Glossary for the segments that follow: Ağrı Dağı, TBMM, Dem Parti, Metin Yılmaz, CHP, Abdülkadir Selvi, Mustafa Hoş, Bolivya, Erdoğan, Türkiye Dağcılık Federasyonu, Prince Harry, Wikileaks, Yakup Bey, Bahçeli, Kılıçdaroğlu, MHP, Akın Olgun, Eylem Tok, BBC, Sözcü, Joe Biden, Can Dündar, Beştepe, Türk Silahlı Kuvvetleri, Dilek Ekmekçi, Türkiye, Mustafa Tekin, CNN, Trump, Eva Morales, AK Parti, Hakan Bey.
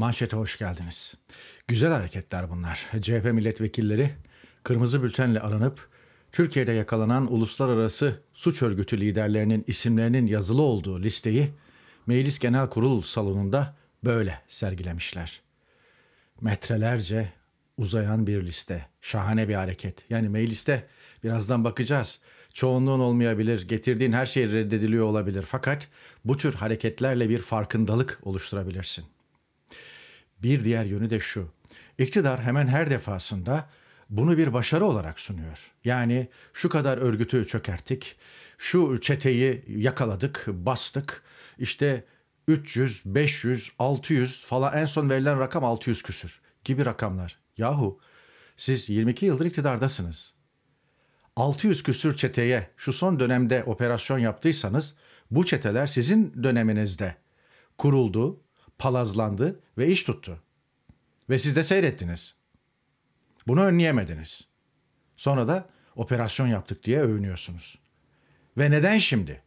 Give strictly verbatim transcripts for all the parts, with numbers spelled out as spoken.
Manşete hoş geldiniz. Güzel hareketler bunlar. C H P milletvekilleri kırmızı bültenle aranıp Türkiye'de yakalanan uluslararası suç örgütü liderlerinin isimlerinin yazılı olduğu listeyi Meclis Genel Kurul salonunda böyle sergilemişler. Metrelerce uzayan bir liste. Şahane bir hareket. Yani mecliste birazdan bakacağız. Çoğunluğun olmayabilir, getirdiğin her şey reddediliyor olabilir. Fakat bu tür hareketlerle bir farkındalık oluşturabilirsin. Bir diğer yönü de şu. İktidar hemen her defasında bunu bir başarı olarak sunuyor. Yani şu kadar örgütü çökerttik, şu çeteyi yakaladık, bastık. İşte üç yüz, beş yüz, altı yüz falan, en son verilen rakam altı yüz küsür gibi rakamlar. Yahu siz yirmi iki yıldır iktidardasınız. altı yüz küsür çeteye şu son dönemde operasyon yaptıysanız, bu çeteler sizin döneminizde kuruldu, palazlandı ve iş tuttu. Ve siz de seyrettiniz. Bunu önleyemediniz. Sonra da operasyon yaptık diye övünüyorsunuz. Ve neden şimdi?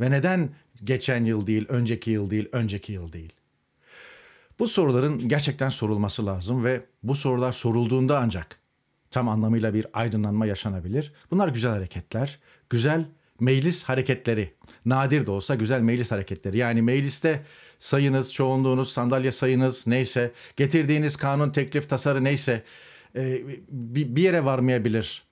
Ve neden geçen yıl değil, önceki yıl değil, önceki yıl değil? Bu soruların gerçekten sorulması lazım ve bu sorular sorulduğunda ancak tam anlamıyla bir aydınlanma yaşanabilir. Bunlar güzel hareketler, güzel meclis hareketleri. Nadir de olsa güzel meclis hareketleri. Yani mecliste sayınız, çoğunluğunuz, sandalye sayınız neyse, getirdiğiniz kanun, teklif, tasarı neyse bir yere varmayabilir.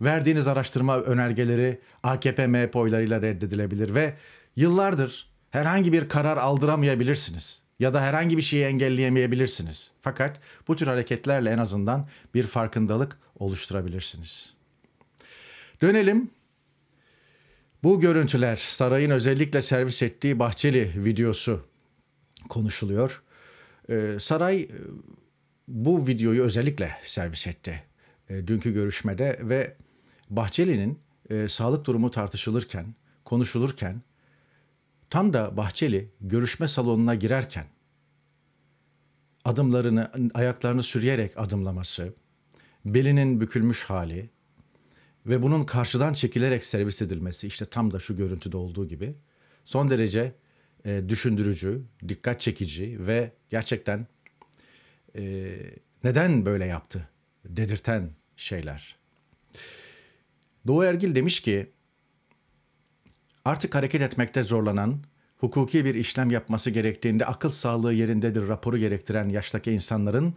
Verdiğiniz araştırma önergeleri A K P M H P oylarıyla reddedilebilir ve yıllardır herhangi bir karar aldıramayabilirsiniz. Ya da herhangi bir şeyi engelleyemeyebilirsiniz. Fakat bu tür hareketlerle en azından bir farkındalık oluşturabilirsiniz. Dönelim. Bu görüntüler, sarayın özellikle servis ettiği Bahçeli videosu konuşuluyor. Ee, saray bu videoyu özellikle servis etti e, dünkü görüşmede ve Bahçeli'nin e, sağlık durumu tartışılırken, konuşulurken, tam da Bahçeli görüşme salonuna girerken adımlarını, ayaklarını sürüyerek adımlaması, belinin bükülmüş hali ve bunun karşıdan çekilerek servis edilmesi, işte tam da şu görüntüde olduğu gibi son derece e, düşündürücü, dikkat çekici ve gerçekten e, neden böyle yaptı dedirten şeyler. Doğu Ergil demiş ki, artık hareket etmekte zorlanan, hukuki bir işlem yapması gerektiğinde akıl sağlığı yerindedir raporu gerektiren yaştaki insanların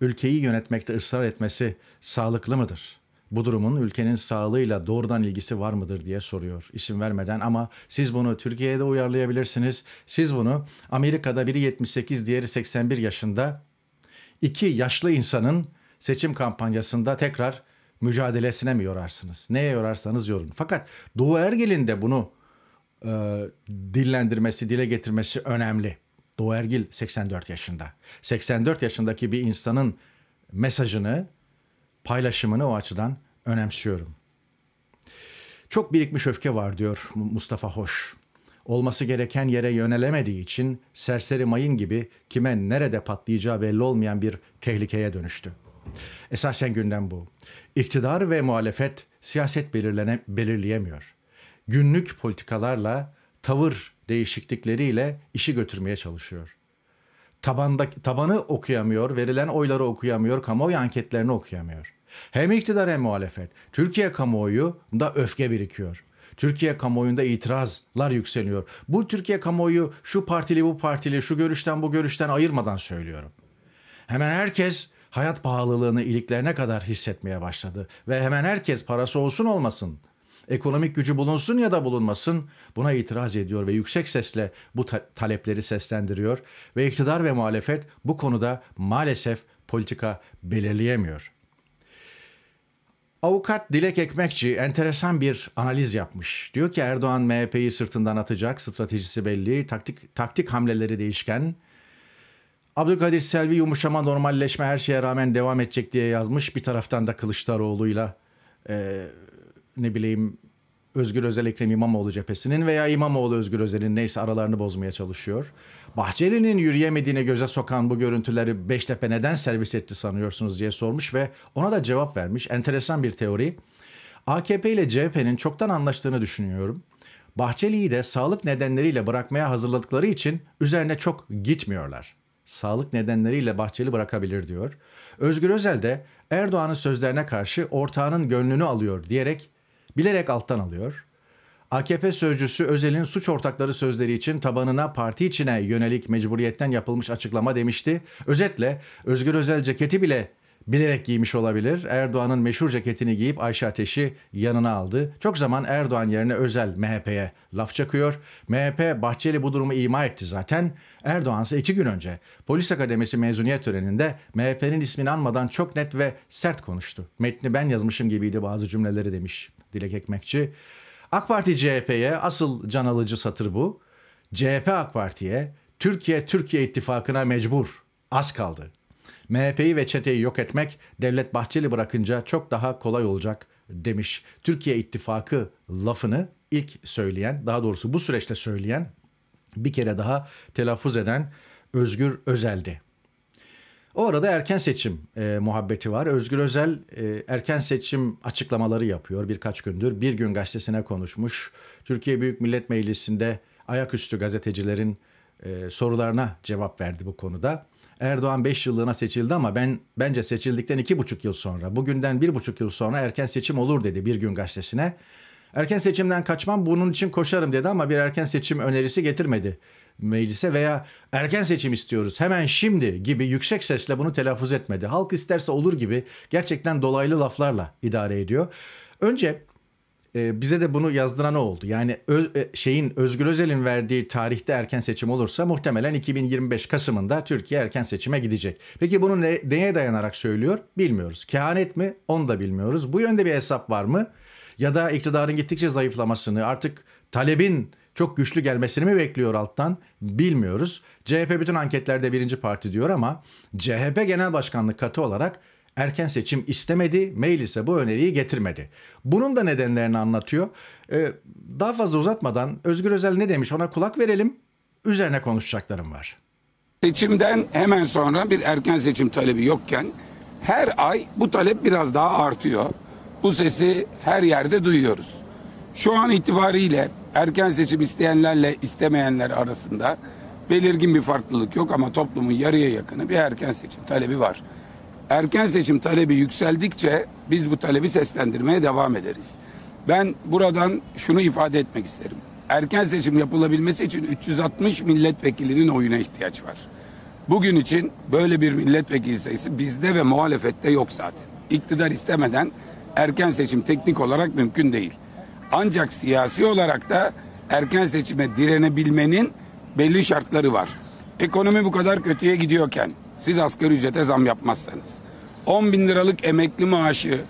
ülkeyi yönetmekte ısrar etmesi sağlıklı mıdır? Bu durumun ülkenin sağlığıyla doğrudan ilgisi var mıdır diye soruyor isim vermeden, ama siz bunu Türkiye'de uyarlayabilirsiniz. Siz bunu Amerika'da biri yetmiş sekiz, diğeri seksen bir yaşında iki yaşlı insanın seçim kampanyasında tekrar mücadelesine mi yorarsınız? Neye yorarsanız yorun. Fakat Doğu Ergil'in de bunu E, dillendirmesi, dile getirmesi önemli. Doğu Ergil seksen dört yaşında. seksen dört yaşındaki bir insanın mesajını, paylaşımını o açıdan önemsiyorum. Çok birikmiş öfke var diyor Mustafa Hoş. Olması gereken yere yönelemediği için serseri mayın gibi kime nerede patlayacağı belli olmayan bir tehlikeye dönüştü. Esasen gündem bu. İktidar ve muhalefet siyaset belirlene, belirleyemiyor. Günlük politikalarla, tavır değişiklikleriyle işi götürmeye çalışıyor. Tabandaki, tabanı okuyamıyor, verilen oyları okuyamıyor, kamuoyu anketlerini okuyamıyor. Hem iktidar hem muhalefet. Türkiye kamuoyunda öfke birikiyor. Türkiye kamuoyunda itirazlar yükseliyor. Bu Türkiye kamuoyu şu partili bu partili, şu görüşten bu görüşten ayırmadan söylüyorum. Hemen herkes hayat pahalılığını iliklerine kadar hissetmeye başladı. Ve hemen herkes parası olsun olmasın, ekonomik gücü bulunsun ya da bulunmasın, buna itiraz ediyor ve yüksek sesle bu ta- talepleri seslendiriyor. Ve iktidar ve muhalefet bu konuda maalesef politika belirleyemiyor. Avukat Dilek Ekmekçi enteresan bir analiz yapmış. Diyor ki Erdoğan M H P'yi sırtından atacak, stratejisi belli, taktik, taktik hamleleri değişken. Abdülkadir Selvi yumuşama, normalleşme her şeye rağmen devam edecek diye yazmış. Bir taraftan da Kılıçdaroğlu'yla E, ne bileyim Özgür Özel Ekrem İmamoğlu cephesinin veya İmamoğlu Özgür Özel'in neyse aralarını bozmaya çalışıyor. Bahçeli'nin yürüyemediğini göze sokan bu görüntüleri Beştepe neden servis etti sanıyorsunuz diye sormuş ve ona da cevap vermiş. Enteresan bir teori. A K P ile C H P'nin çoktan anlaştığını düşünüyorum. Bahçeli'yi de sağlık nedenleriyle bırakmaya hazırladıkları için üzerine çok gitmiyorlar. sağlık nedenleriyle Bahçeli bırakabilir diyor. Özgür Özel de Erdoğan'ın sözlerine karşı ortağının gönlünü alıyor diyerek bilerek alttan alıyor. A K P sözcüsü Özel'in suç ortakları sözleri için tabanına parti içine yönelik mecburiyetten yapılmış açıklama demişti. Özetle Özgür Özel ceketi bile bilerek giymiş olabilir. Erdoğan'ın meşhur ceketini giyip Ayşe Ateş'i yanına aldı. Çok zaman Erdoğan yerine Özel M H P'ye laf çakıyor. M H P Bahçeli bu durumu ima etti zaten. Erdoğan ise iki gün önce Polis Akademisi mezuniyet töreninde M H P'nin ismini anmadan çok net ve sert konuştu. Metni ben yazmışım gibiydi bazı cümleleri demiş Dilek Ekmekçi. AK Parti C H P'ye asıl can alıcı satır bu. C H P AK Parti'ye, Türkiye Türkiye ittifakına mecbur. Az kaldı. M H P'yi ve çeteyi yok etmek Devlet Bahçeli bırakınca çok daha kolay olacak demiş. Türkiye ittifakı lafını ilk söyleyen, daha doğrusu bu süreçte söyleyen, bir kere daha telaffuz eden Özgür Özel'di. O arada erken seçim e, muhabbeti var. Özgür Özel e, erken seçim açıklamaları yapıyor birkaç gündür. Bir Gün Gazetesi'ne konuşmuş. Türkiye Büyük Millet Meclisi'nde ayaküstü gazetecilerin e, sorularına cevap verdi bu konuda. Erdoğan beş yıllığına seçildi ama ben bence seçildikten iki buçuk yıl sonra, bugünden bir buçuk yıl sonra erken seçim olur dedi Bir Gün Gazetesi'ne. Erken seçimden kaçmam, bunun için koşarım dedi ama bir erken seçim önerisi getirmedi meclise veya erken seçim istiyoruz hemen şimdi gibi yüksek sesle bunu telaffuz etmedi. Halk isterse olur gibi gerçekten dolaylı laflarla idare ediyor. Önce e, bize de bunu yazdıran o oldu. Yani ö, şeyin Özgür Özel'in verdiği tarihte erken seçim olursa muhtemelen iki bin yirmi beş Kasım'ında Türkiye erken seçime gidecek. Peki bunu ne, neye dayanarak söylüyor bilmiyoruz. Kehanet mi? Onu da bilmiyoruz. Bu yönde bir hesap var mı? Ya da iktidarın gittikçe zayıflamasını, artık talebin çok güçlü gelmesini mi bekliyor alttan bilmiyoruz. C H P bütün anketlerde birinci parti diyor ama C H P Genel Başkanlık katı olarak erken seçim istemedi, meclise bu öneriyi getirmedi. Bunun da nedenlerini anlatıyor. Ee, daha fazla uzatmadan Özgür Özel ne demiş ona kulak verelim, üzerine konuşacaklarım var. Seçimden hemen sonra bir erken seçim talebi yokken her ay bu talep biraz daha artıyor. Bu sesi her yerde duyuyoruz. Şu an itibariyle erken seçim isteyenlerle istemeyenler arasında belirgin bir farklılık yok ama toplumun yarıya yakını bir erken seçim talebi var. Erken seçim talebi yükseldikçe biz bu talebi seslendirmeye devam ederiz. Ben buradan şunu ifade etmek isterim. Erken seçim yapılabilmesi için üç yüz altmış milletvekilinin oyuna ihtiyaç var. Bugün için böyle bir milletvekili sayısı bizde ve muhalefette yok zaten. İktidar istemeden erken seçim teknik olarak mümkün değil. Ancak siyasi olarak da erken seçime direnebilmenin belli şartları var. Ekonomi bu kadar kötüye gidiyorken siz asgari ücrete zam yapmazsanız, on bin liralık emekli maaşı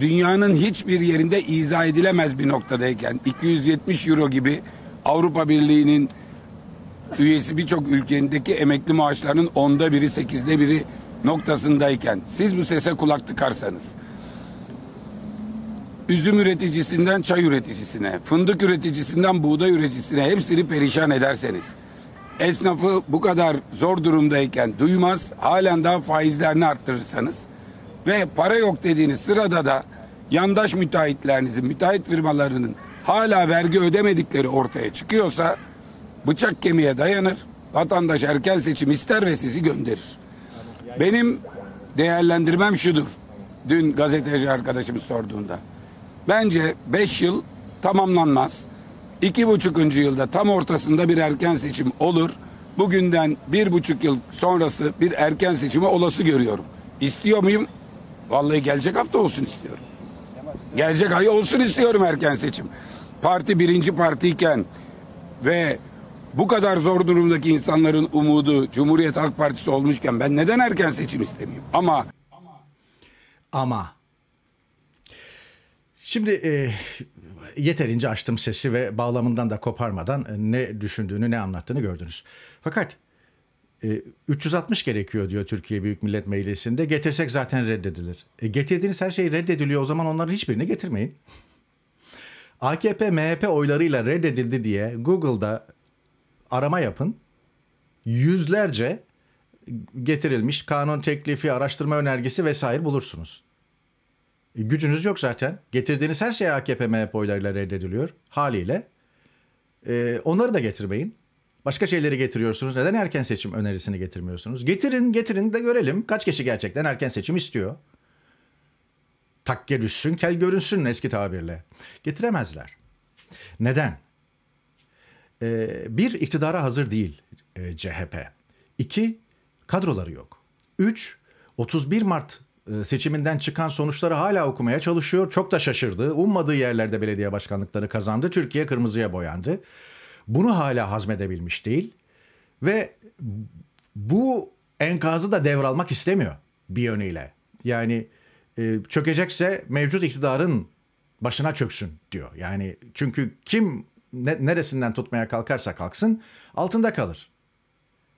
dünyanın hiçbir yerinde izah edilemez bir noktadayken, iki yüz yetmiş euro gibi Avrupa Birliği'nin üyesi birçok ülkenindeki emekli maaşlarının onda biri, sekizde biri noktasındayken siz bu sese kulak tıkarsanız, üzüm üreticisinden çay üreticisine, fındık üreticisinden buğday üreticisine hepsini perişan ederseniz, esnafı bu kadar zor durumdayken duymaz, halen daha faizlerini arttırırsanız ve para yok dediğiniz sırada da yandaş müteahhitlerinizin, müteahhit firmalarının hala vergi ödemedikleri ortaya çıkıyorsa bıçak kemiğe dayanır, vatandaş erken seçim ister ve sizi gönderir. Benim değerlendirmem şudur, dün gazeteci arkadaşımız sorduğunda. Bence beş yıl tamamlanmaz. iki buçuk. yılda tam ortasında bir erken seçim olur. Bugünden bir buçuk yıl sonrası bir erken seçime olası görüyorum. İstiyor muyum? Vallahi gelecek hafta olsun istiyorum. Gelecek ay olsun istiyorum erken seçim. Parti birinci partiyken ve bu kadar zor durumdaki insanların umudu Cumhuriyet Halk Partisi olmuşken ben neden erken seçim istemeyeyim? Ama... Ama... Şimdi e, yeterince açtım sesi ve bağlamından da koparmadan ne düşündüğünü, ne anlattığını gördünüz. Fakat e, üç yüz altmış gerekiyor diyor Türkiye Büyük Millet Meclisi'nde. Getirsek zaten reddedilir. E, getirdiğiniz her şey reddediliyor, o zaman onların hiçbirini getirmeyin. A K P, M H P oylarıyla reddedildi diye Google'da arama yapın. Yüzlerce getirilmiş kanun teklifi, araştırma önergesi vesaire bulursunuz. Gücünüz yok zaten. Getirdiğiniz her şey A K P M H P oylarıyla reddediliyor haliyle. Ee, onları da getirmeyin. Başka şeyleri getiriyorsunuz. Neden erken seçim önerisini getirmiyorsunuz? Getirin, getirin de görelim. Kaç kişi gerçekten erken seçim istiyor? Takke düşsün, kel görünsün eski tabirle. Getiremezler. Neden? Ee, bir, iktidara hazır değil e, C H P. İki, kadroları yok. Üç, otuz bir Mart seçiminden çıkan sonuçları hala okumaya çalışıyor. Çok da şaşırdı. Ummadığı yerlerde belediye başkanlıkları kazandı. Türkiye kırmızıya boyandı. Bunu hala hazmedebilmiş değil. Ve bu enkazı da devralmak istemiyor bir yönüyle. Yani çökecekse mevcut iktidarın başına çöksün diyor. Yani çünkü kim neresinden tutmaya kalkarsa kalksın altında kalır.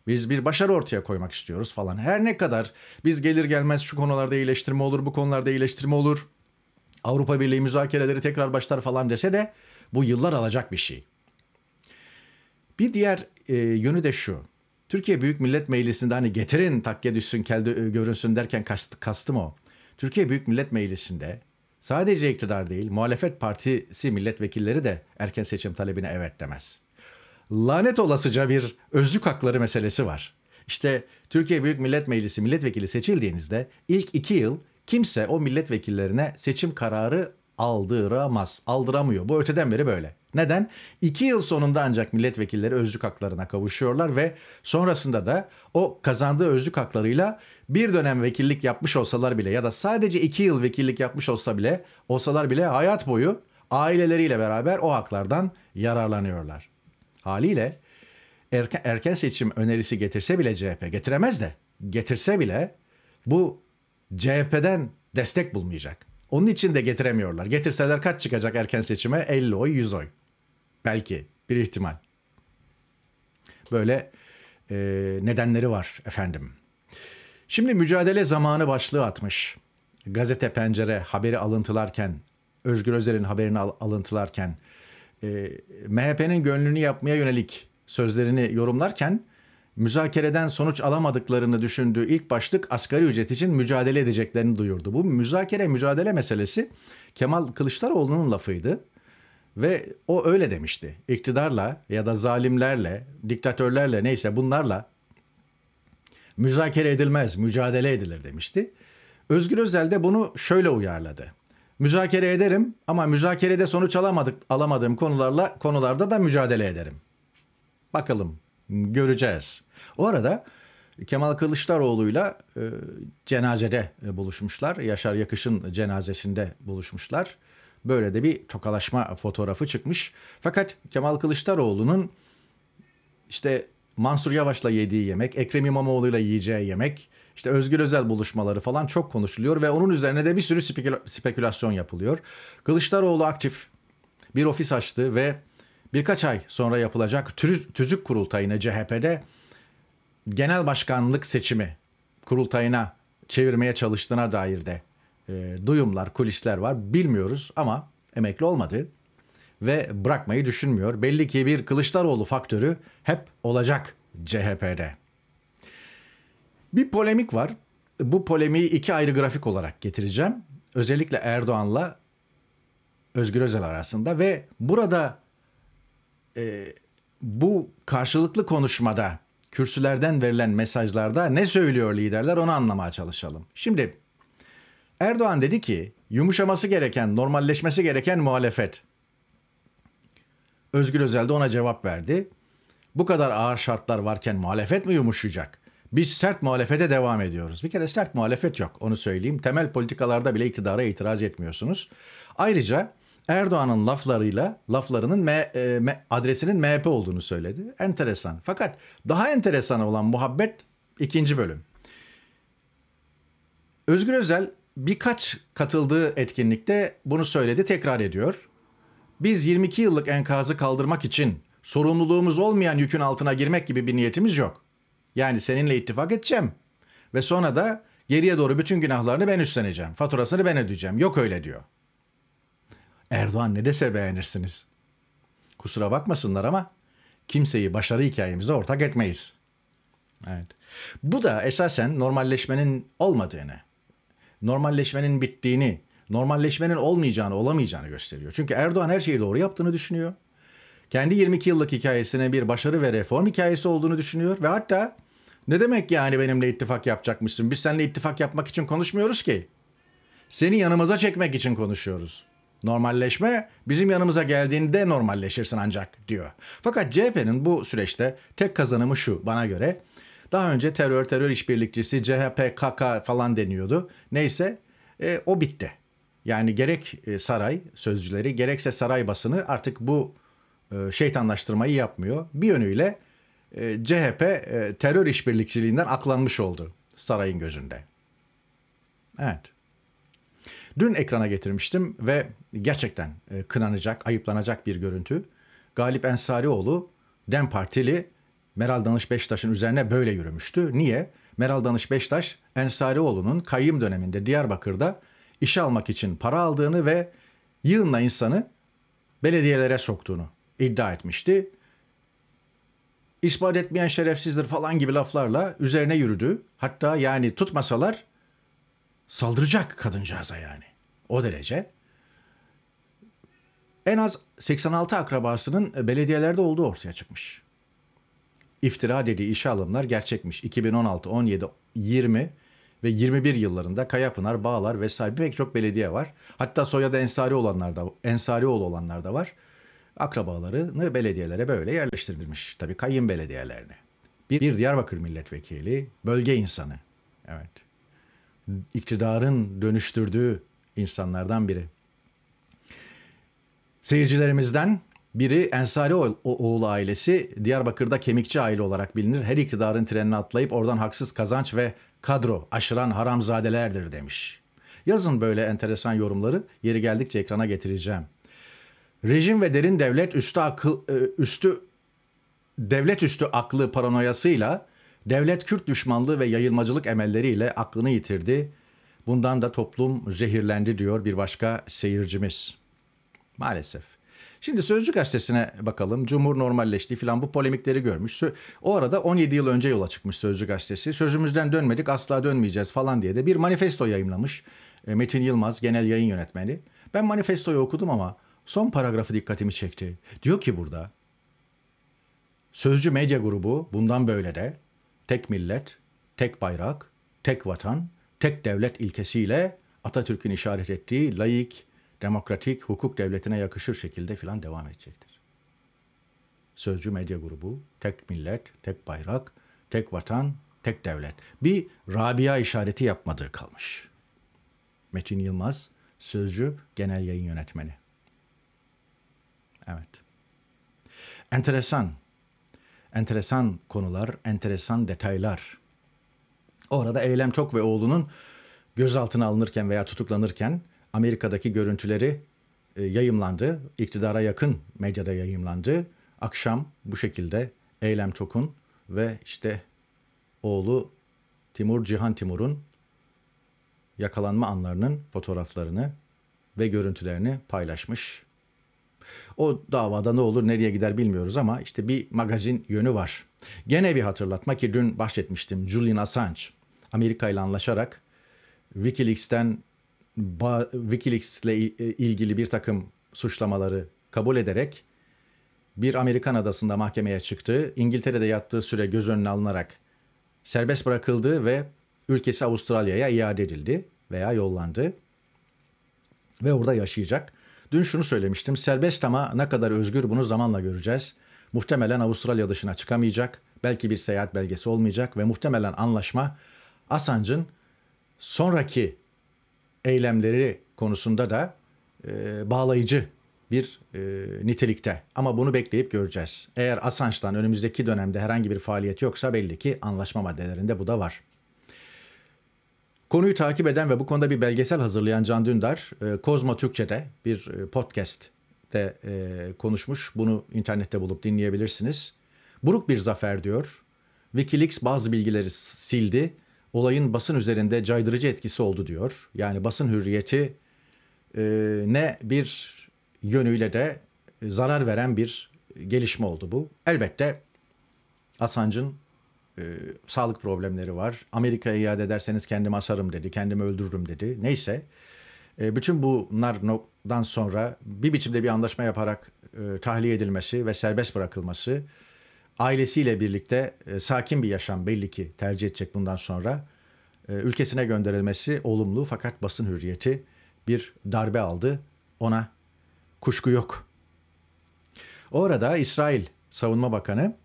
Biz bir başarı ortaya koymak istiyoruz falan. Her ne kadar biz gelir gelmez şu konularda iyileştirme olur, bu konularda iyileştirme olur, Avrupa Birliği müzakereleri tekrar başlar falan dese de bu yıllar alacak bir şey. Bir diğer e, yönü de şu. Türkiye Büyük Millet Meclisi'nde hani getirin takke düşsün, kel görünsün derken kast, kastım o. Türkiye Büyük Millet Meclisi'nde sadece iktidar değil, muhalefet partisi milletvekilleri de erken seçim talebine evet demez. Lanet olasıca bir özlük hakları meselesi var. İşte Türkiye Büyük Millet Meclisi milletvekili seçildiğinizde ilk iki yıl kimse o milletvekillerine seçim kararı aldıramaz, aldıramıyor. Bu öteden beri böyle. Neden? İki yıl sonunda ancak milletvekilleri özlük haklarına kavuşuyorlar ve sonrasında da o kazandığı özlük haklarıyla bir dönem vekillik yapmış olsalar bile ya da sadece iki yıl vekillik yapmış olsa bile olsalar bile hayat boyu aileleriyle beraber o haklardan yararlanıyorlar. Haliyle erken, erken seçim önerisi getirse bile C H P, getiremez de getirse bile bu C H P'den destek bulmayacak. Onun için de getiremiyorlar. Getirseler kaç çıkacak erken seçime? elli oy, yüz oy. Belki bir ihtimal. Böyle e, nedenleri var efendim. Şimdi mücadele zamanı başlığı atmış. Gazete Pencere haberi alıntılarken, Özgür Özel'in haberini al alıntılarken, E, M H P'nin gönlünü yapmaya yönelik sözlerini yorumlarken müzakereden sonuç alamadıklarını düşündüğü ilk başlık asgari ücret için mücadele edeceklerini duyurdu. Bu müzakere mücadele meselesi Kemal Kılıçdaroğlu'nun lafıydı ve o öyle demişti. İktidarla ya da zalimlerle, diktatörlerle neyse bunlarla müzakere edilmez, mücadele edilir demişti. Özgür Özel de bunu şöyle uyarladı. Müzakere ederim ama müzakerede sonuç alamadık, alamadığım konularla konularda da mücadele ederim. Bakalım, göreceğiz. O arada Kemal Kılıçdaroğlu'yla e, cenazede buluşmuşlar. Yaşar Yakış'ın cenazesinde buluşmuşlar. Böyle de bir tokalaşma fotoğrafı çıkmış. Fakat Kemal Kılıçdaroğlu'nun işte Mansur Yavaş'la yediği yemek, Ekrem İmamoğlu'yla yiyeceği yemek, İşte Özgür Özel buluşmaları falan çok konuşuluyor ve onun üzerine de bir sürü spekülasyon yapılıyor. Kılıçdaroğlu aktif bir ofis açtı ve birkaç ay sonra yapılacak tüzük kurultayına C H P'de genel başkanlık seçimi kurultayına çevirmeye çalıştığına dair de e, duyumlar, kulisler var. Bilmiyoruz ama emekli olmadı ve bırakmayı düşünmüyor. Belli ki bir Kılıçdaroğlu faktörü hep olacak C H P'de. Bir polemik var. Bu polemiği iki ayrı grafik olarak getireceğim. Özellikle Erdoğan'la Özgür Özel arasında ve burada e, bu karşılıklı konuşmada, kürsülerden verilen mesajlarda ne söylüyor liderler onu anlamaya çalışalım. Şimdi Erdoğan dedi ki yumuşaması gereken, normalleşmesi gereken muhalefet. Özgür Özel de ona cevap verdi. Bu kadar ağır şartlar varken muhalefet mi yumuşayacak? Biz sert muhalefete devam ediyoruz. Bir kere sert muhalefet yok, onu söyleyeyim. Temel politikalarda bile iktidara itiraz etmiyorsunuz. Ayrıca Erdoğan'ın laflarıyla laflarının M, M, adresinin M H P olduğunu söyledi. Enteresan. Fakat daha enteresan olan muhabbet ikinci bölüm. Özgür Özel birkaç katıldığı etkinlikte bunu söyledi, tekrar ediyor. Biz yirmi iki yıllık enkazı kaldırmak için sorumluluğumuz olmayan yükün altına girmek gibi bir niyetimiz yok. Yani seninle ittifak edeceğim ve sonra da geriye doğru bütün günahlarını ben üstleneceğim. Faturasını ben ödeyeceğim. Yok öyle diyor. Erdoğan ne dese beğenirsiniz. Kusura bakmasınlar ama kimseyi başarı hikayemize ortak etmeyiz. Evet. Bu da esasen normalleşmenin olmadığını, normalleşmenin bittiğini, normalleşmenin olmayacağını, olamayacağını gösteriyor. Çünkü Erdoğan her şeyi doğru yaptığını düşünüyor. kendi yirmi iki yıllık hikayesine bir başarı ve reform hikayesi olduğunu düşünüyor ve hatta ne demek yani benimle ittifak yapacakmışsın? Biz seninle ittifak yapmak için konuşmuyoruz ki. Seni yanımıza çekmek için konuşuyoruz. Normalleşme bizim yanımıza geldiğinde normalleşirsin ancak diyor. Fakat C H P'nin bu süreçte tek kazanımı şu bana göre. Daha önce terör terör işbirlikçisi C H P K K falan deniyordu. Neyse e, o bitti. Yani gerek saray sözcüleri gerekse saray basını artık bu e, şeytanlaştırmayı yapmıyor. Bir yönüyle e, C H P e, terör işbirlikçiliğinden aklanmış oldu sarayın gözünde. Evet. Dün ekrana getirmiştim ve gerçekten e, kınanacak, ayıplanacak bir görüntü. Galip Ensarioğlu, DEM Partili Meral Danış Beştaş'ın üzerine böyle yürümüştü. Niye? Meral Danış Beştaş, Ensarioğlu'nun kayyum döneminde Diyarbakır'da işe almak için para aldığını ve yığınla insanı belediyelere soktuğunu iddia etmişti. İspat etmeyen şerefsizdir falan gibi laflarla üzerine yürüdü. Hatta yani tutmasalar saldıracak kadıncağıza yani. O derece. En az seksen altı akrabasının belediyelerde olduğu ortaya çıkmış. İftira dediği işe alımlar gerçekmiş. iki bin on altı, on yedi, yirmi ve yirmi bir yıllarında Kayapınar, Bağlar vesaire pek çok belediye var. Hatta soyadı Ensari olanlar da, Ensarioğlu olanlar da var. Akrabalarını belediyelere böyle yerleştirilmiş. Tabii kayyum belediyelerine. Bir, bir Diyarbakır milletvekili, bölge insanı. Evet. İktidarın dönüştürdüğü insanlardan biri. Seyircilerimizden biri Ensarioğlu ailesi Diyarbakır'da kemikçi aile olarak bilinir. Her iktidarın trenine atlayıp oradan haksız kazanç ve kadro aşıran haramzadelerdir demiş. Yazın böyle enteresan yorumları, yeri geldikçe ekrana getireceğim. Rejim ve derin devlet üstü akıl, üstü devlet üstü aklı paranoyasıyla devlet Kürt düşmanlığı ve yayılmacılık emelleriyle aklını yitirdi. Bundan da toplum zehirlendi diyor bir başka seyircimiz. Maalesef. Şimdi Sözcü gazetesine bakalım. Cumhur normalleşti filan bu polemikleri görmüş. O arada on yedi yıl önce yola çıkmış Sözcü gazetesi. Sözümüzden dönmedik, asla dönmeyeceğiz falan diye de bir manifesto yayımlamış. Metin Yılmaz genel yayın yönetmeni. Ben manifestoyu okudum ama son paragrafı dikkatimi çekti. Diyor ki burada Sözcü medya grubu bundan böyle de tek millet, tek bayrak, tek vatan, tek devlet ilkesiyle Atatürk'ün işaret ettiği laik, demokratik, hukuk devletine yakışır şekilde filan devam edecektir. Sözcü medya grubu, tek millet, tek bayrak, tek vatan, tek devlet. Bir Rabia işareti yapmadığı kalmış. Metin Yılmaz, Sözcü genel yayın yönetmeni. Evet. Enteresan. Enteresan konular, enteresan detaylar. Orada Eylem Tok ve oğlunun gözaltına alınırken veya tutuklanırken Amerika'daki görüntüleri yayımlandı. İktidara yakın medyada yayımlandı. Akşam bu şekilde Eylem Tok'un ve işte oğlu Timur Cihan Timur'un yakalanma anlarının fotoğraflarını ve görüntülerini paylaşmış. O davada ne olur nereye gider bilmiyoruz ama işte bir magazin yönü var. Gene bir hatırlatma ki dün bahsetmiştim. Julian Assange Amerika ile anlaşarak Wikileaks'ten Wikileaks ile ilgili bir takım suçlamaları kabul ederek bir Amerikan adasında mahkemeye çıktı. İngiltere'de yattığı süre göz önüne alınarak serbest bırakıldı ve ülkesi Avustralya'ya iade edildi veya yollandı ve orada yaşayacak. Dün şunu söylemiştim, serbest ama ne kadar özgür bunu zamanla göreceğiz. Muhtemelen Avustralya dışına çıkamayacak, belki bir seyahat belgesi olmayacak ve muhtemelen anlaşma Assange'ın sonraki eylemleri konusunda da e, bağlayıcı bir e, nitelikte. Ama bunu bekleyip göreceğiz. Eğer Assange'dan önümüzdeki dönemde herhangi bir faaliyet yoksa belli ki anlaşma maddelerinde bu da var. Konuyu takip eden ve bu konuda bir belgesel hazırlayan Can Dündar, Kozmo Türkçe'de bir podcast'te konuşmuş. Bunu internette bulup dinleyebilirsiniz. Buruk bir zafer diyor. Wikileaks bazı bilgileri sildi. Olayın basın üzerinde caydırıcı etkisi oldu diyor. Yani basın hürriyeti ne bir yönüyle de zarar veren bir gelişme oldu bu. Elbette Assange'ın Ee, sağlık problemleri var. Amerika'ya iade ederseniz kendimi asarım dedi. Kendimi öldürürüm dedi. Neyse. Ee, bütün bunlardan sonra bir biçimde bir anlaşma yaparak e, tahliye edilmesi ve serbest bırakılması, ailesiyle birlikte e, sakin bir yaşam belli ki tercih edecek bundan sonra, e, ülkesine gönderilmesi olumlu, fakat basın hürriyeti bir darbe aldı, ona kuşku yok. Orada İsrail Savunma Bakanı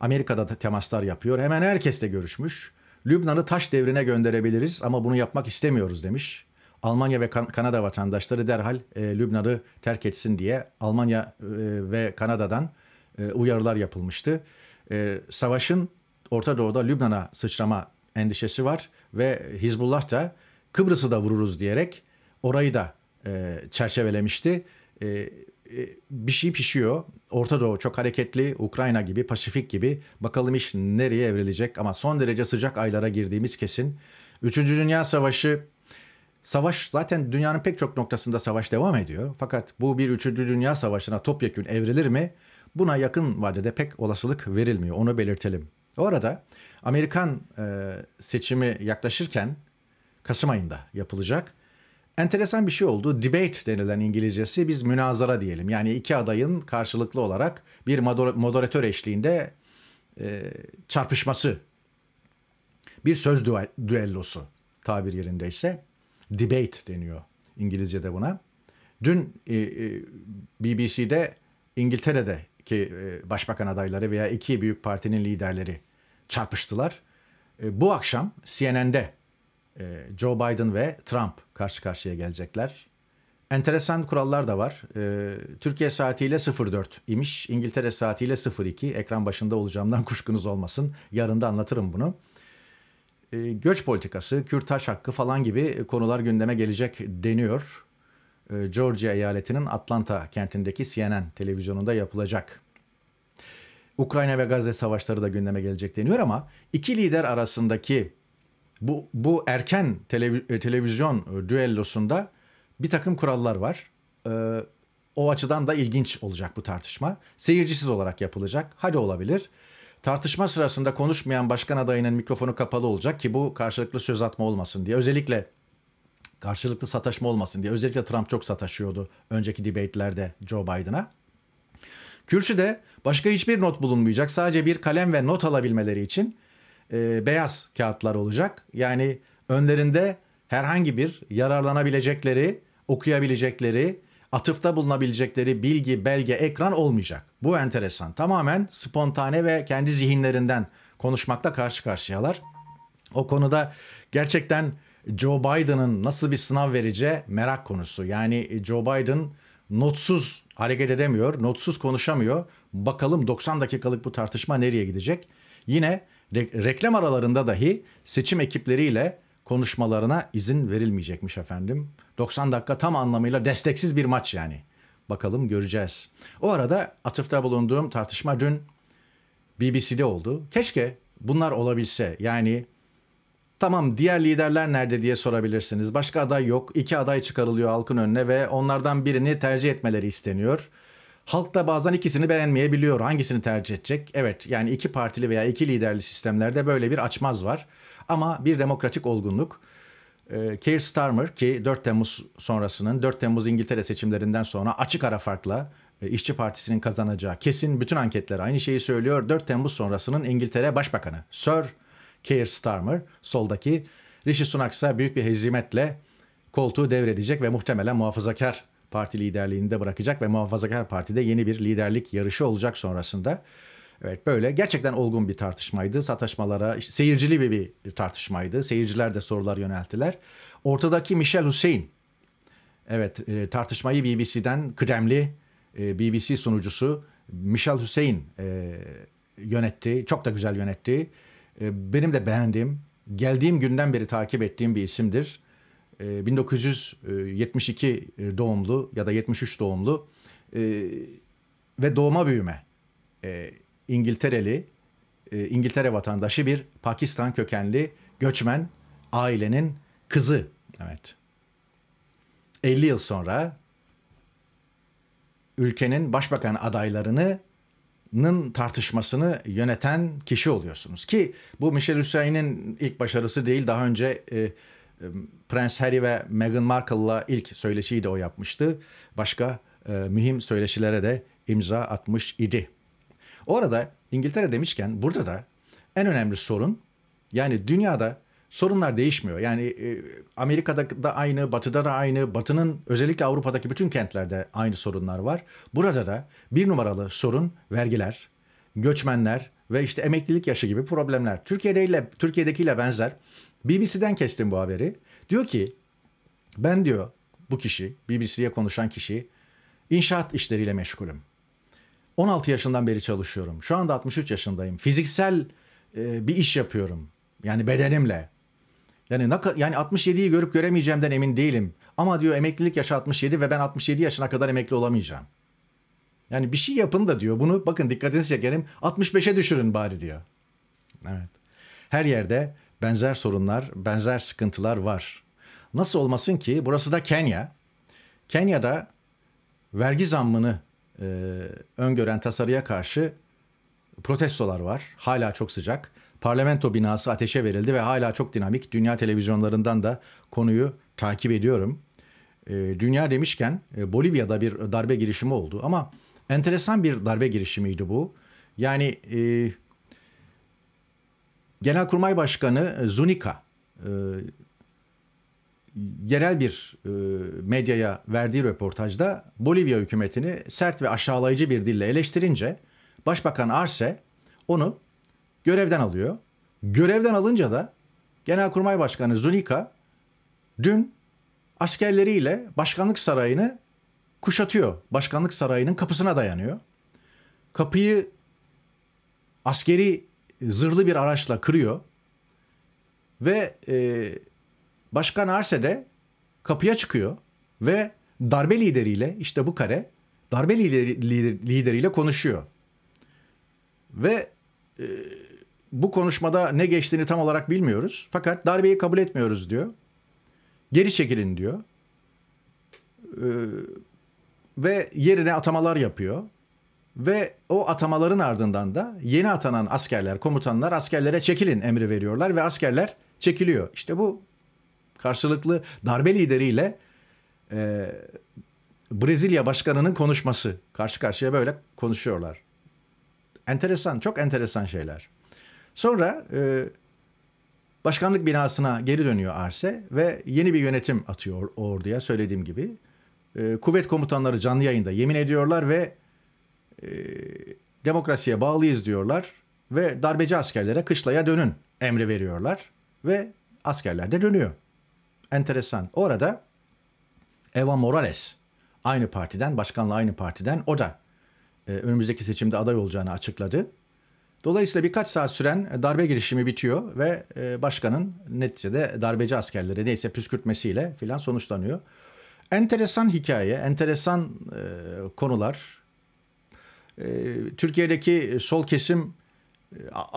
Amerika'da da temaslar yapıyor, hemen herkesle görüşmüş. Lübnan'ı taş devrine gönderebiliriz ama bunu yapmak istemiyoruz demiş. Almanya ve kan Kanada vatandaşları derhal e, Lübnan'ı terk etsin diye Almanya e, ve Kanada'dan e, uyarılar yapılmıştı. E, savaşın Orta Doğu'da Lübnan'a sıçrama endişesi var ve Hizbullah da Kıbrıs'ı da vururuz diyerek orayı da e, çerçevelemişti. E, e, bir şey pişiyor. Orta Doğu çok hareketli. Ukrayna gibi, Pasifik gibi. Bakalım iş nereye evrilecek ama son derece sıcak aylara girdiğimiz kesin. Üçüncü Dünya Savaşı. Savaş zaten dünyanın pek çok noktasında savaş devam ediyor. Fakat bu bir üçüncü Dünya Savaşı'na topyekün evrilir mi? Buna yakın vadede pek olasılık verilmiyor. Onu belirtelim. Orada Amerikan e, seçimi yaklaşırken Kasım ayında yapılacak. Enteresan bir şey oldu. Debate denilen İngilizcesi, biz münazara diyelim. Yani iki adayın karşılıklı olarak bir moderatör eşliğinde e, çarpışması. Bir söz düellosu tabir yerindeyse. Debate deniyor İngilizce'de buna. Dün e, e, B B C'de İngiltere'deki e, başbakan adayları veya iki büyük partinin liderleri çarpıştılar. E, bu akşam C N N'de e, Joe Biden ve Trump karşı karşıya gelecekler. Enteresan kurallar da var. E, Türkiye saatiyle sıfır dört imiş. İngiltere saatiyle sıfır iki. Ekran başında olacağımdan kuşkunuz olmasın. Yarın da anlatırım bunu. Göç politikası, kürtaj hakkı falan gibi konular gündeme gelecek deniyor. Georgia eyaletinin Atlanta kentindeki C N N televizyonunda yapılacak. Ukrayna ve Gazze savaşları da gündeme gelecek deniyor ama iki lider arasındaki bu, bu erken televiz- televizyon düellosunda bir takım kurallar var. O açıdan da ilginç olacak bu tartışma. Seyircisiz olarak yapılacak. Hadi olabilir. Tartışma sırasında konuşmayan başkan adayının mikrofonu kapalı olacak ki bu karşılıklı söz atma olmasın diye. Özellikle karşılıklı sataşma olmasın diye. Özellikle Trump çok sataşıyordu önceki debate'lerde Joe Biden'a. Kürsüde başka hiçbir not bulunmayacak. Sadece bir kalem ve not alabilmeleri için e, beyaz kağıtlar olacak. Yani önlerinde herhangi bir yararlanabilecekleri, okuyabilecekleri, atıfta bulunabilecekleri bilgi, belge, ekran olmayacak. Bu enteresan. Tamamen spontane ve kendi zihinlerinden konuşmakla karşı karşıyalar. O konuda gerçekten Joe Biden'ın nasıl bir sınav vereceği merak konusu. Yani Joe Biden notsuz hareket edemiyor, notsuz konuşamıyor. Bakalım doksan dakikalık bu tartışma nereye gidecek? Yine re- reklam aralarında dahi seçim ekipleriyle konuşmalarına izin verilmeyecekmiş efendim. doksan dakika tam anlamıyla desteksiz bir maç yani. Bakalım göreceğiz. O arada atıfta bulunduğum tartışma dün B B C'de oldu. Keşke bunlar olabilse. Yani tamam, diğer liderler nerede diye sorabilirsiniz. Başka aday yok. İki aday çıkarılıyor halkın önüne ve onlardan birini tercih etmeleri isteniyor. Halk da bazen ikisini beğenmeyebiliyor. Hangisini tercih edecek? Evet, yani iki partili veya iki liderli sistemlerde böyle bir açmaz var. Ama bir demokratik olgunluk. E, Keir Starmer ki dört Temmuz sonrasının, dört Temmuz İngiltere seçimlerinden sonra açık ara farkla e, İşçi Partisi'nin kazanacağı kesin, bütün anketler aynı şeyi söylüyor. dört Temmuz sonrasının İngiltere Başbakanı Sir Keir Starmer, soldaki. Rishi Sunak ise büyük bir hezimetle koltuğu devredecek ve muhtemelen Muhafazakar Parti liderliğini de bırakacak ve Muhafazakar Parti'de yeni bir liderlik yarışı olacak sonrasında. Evet, böyle gerçekten olgun bir tartışmaydı. Sataşmalara, seyircili bir, bir tartışmaydı. Seyirciler de sorular yönelttiler. Ortadaki Mişal Hüseyin, evet, e, tartışmayı B B C'den kıdemli e, B B C sunucusu Mişal Hüseyin e, yönetti. Çok da güzel yönetti. E, benim de beğendiğim, geldiğim günden beri takip ettiğim bir isimdir. E, bin dokuz yüz yetmiş iki doğumlu ya da yetmiş üç doğumlu e, ve doğma büyüme E, İngiltereli, İngiltere vatandaşı bir Pakistan kökenli göçmen ailenin kızı. Evet. elli yıl sonra ülkenin başbakan adaylarının tartışmasını yöneten kişi oluyorsunuz. Ki bu Mişal Hüseyin'in ilk başarısı değil. Daha önce e, Prince Harry ve Meghan Markle'la ilk söyleşiyi de o yapmıştı. Başka e, mühim söyleşilere de imza atmış idi. Orada İngiltere demişken burada da en önemli sorun, yani dünyada sorunlar değişmiyor. Yani e, Amerika'da da aynı, Batı'da da aynı, Batı'nın özellikle Avrupa'daki bütün kentlerde aynı sorunlar var. Burada da bir numaralı sorun vergiler, göçmenler ve işte emeklilik yaşı gibi problemler. Türkiye'deyle, Türkiye'dekiyle benzer. B B C'den kestim bu haberi. Diyor ki, ben diyor bu kişi, B B C'ye konuşan kişi, inşaat işleriyle meşgulüm. on altı yaşından beri çalışıyorum. Şu anda altmış üç yaşındayım. Fiziksel e, bir iş yapıyorum. Yani bedenimle. Yani, yani altmış yediyi görüp göremeyeceğimden emin değilim. Ama diyor emeklilik yaşı altmış yedi ve ben altmış yedi yaşına kadar emekli olamayacağım. Yani bir şey yapın da diyor. Bunu bakın dikkatinizi çekerim. altmış beşe düşürün bari diyor. Evet. Her yerde benzer sorunlar, benzer sıkıntılar var. Nasıl olmasın ki? Burası da Kenya. Kenya'da vergi zammını e, öngören tasarıya karşı protestolar var. Hala çok sıcak. Parlamento binası ateşe verildi ve hala çok dinamik. Dünya televizyonlarından da konuyu takip ediyorum. E, dünya demişken e, Bolivya'da bir darbe girişimi oldu. Ama enteresan bir darbe girişimiydi bu. Yani e, Genelkurmay Başkanı Zuniga e, yerel bir e, medyaya verdiği röportajda Bolivya hükümetini sert ve aşağılayıcı bir dille eleştirince Başbakan Arce onu görevden alıyor. Görevden alınca da Genelkurmay Başkanı Zuniga dün askerleriyle Başkanlık Sarayı'nı kuşatıyor. Başkanlık Sarayı'nın kapısına dayanıyor. Kapıyı askeri zırhlı bir araçla kırıyor ve e, Başkan Arce de kapıya çıkıyor ve darbe lideriyle, işte bu kare, darbe lideri, lideriyle konuşuyor. Ve e, bu konuşmada ne geçtiğini tam olarak bilmiyoruz. Fakat darbeyi kabul etmiyoruz diyor. Geri çekilin diyor. E, ve yerine atamalar yapıyor. Ve o atamaların ardından da yeni atanan askerler, komutanlar askerlere çekilin emri veriyorlar ve askerler çekiliyor. İşte bu karşılıklı darbe lideriyle e, Brezilya başkanının konuşması. Karşı karşıya böyle konuşuyorlar. Enteresan, çok enteresan şeyler. Sonra e, başkanlık binasına geri dönüyor Arce ve yeni bir yönetim atıyor orduya, söylediğim gibi. E, kuvvet komutanları canlı yayında yemin ediyorlar ve e, demokrasiye bağlıyız diyorlar ve darbeci askerlere kışlaya dönün emri veriyorlar ve askerler de dönüyor. Enteresan. Orada Eva Morales, aynı partiden, başkanla aynı partiden, o da e, önümüzdeki seçimde aday olacağını açıkladı. Dolayısıyla birkaç saat süren darbe girişimi bitiyor ve e, başkanın neticede darbeci askerleri neyse püskürtmesiyle filan sonuçlanıyor. Enteresan hikaye, enteresan e, konular. E, Türkiye'deki sol kesim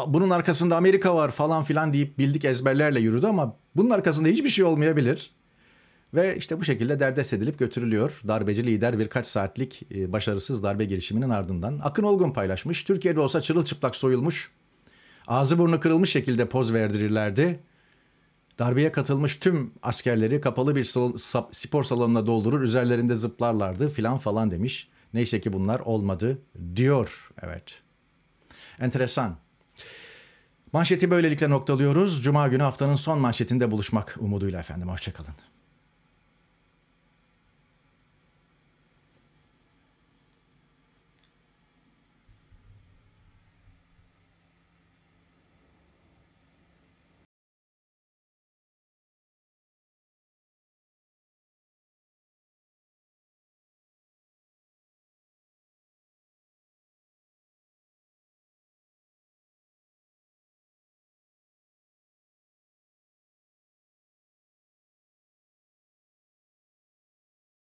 bunun arkasında Amerika var falan filan deyip bildik ezberlerle yürüdü ama bunun arkasında hiçbir şey olmayabilir. Ve işte bu şekilde derdest edilip götürülüyor. Darbeci lider birkaç saatlik başarısız darbe girişiminin ardından. Akın Olgun paylaşmış. Türkiye'de olsa çırılçıplak soyulmuş, ağzı burnu kırılmış şekilde poz verdirirlerdi. Darbeye katılmış tüm askerleri kapalı bir spor salonuna doldurur, üzerlerinde zıplarlardı filan falan demiş. Neyse ki bunlar olmadı diyor. Evet. Enteresan. Manşeti böylelikle noktalıyoruz. Cuma günü haftanın son manşetinde buluşmak umuduyla efendim. Hoşçakalın.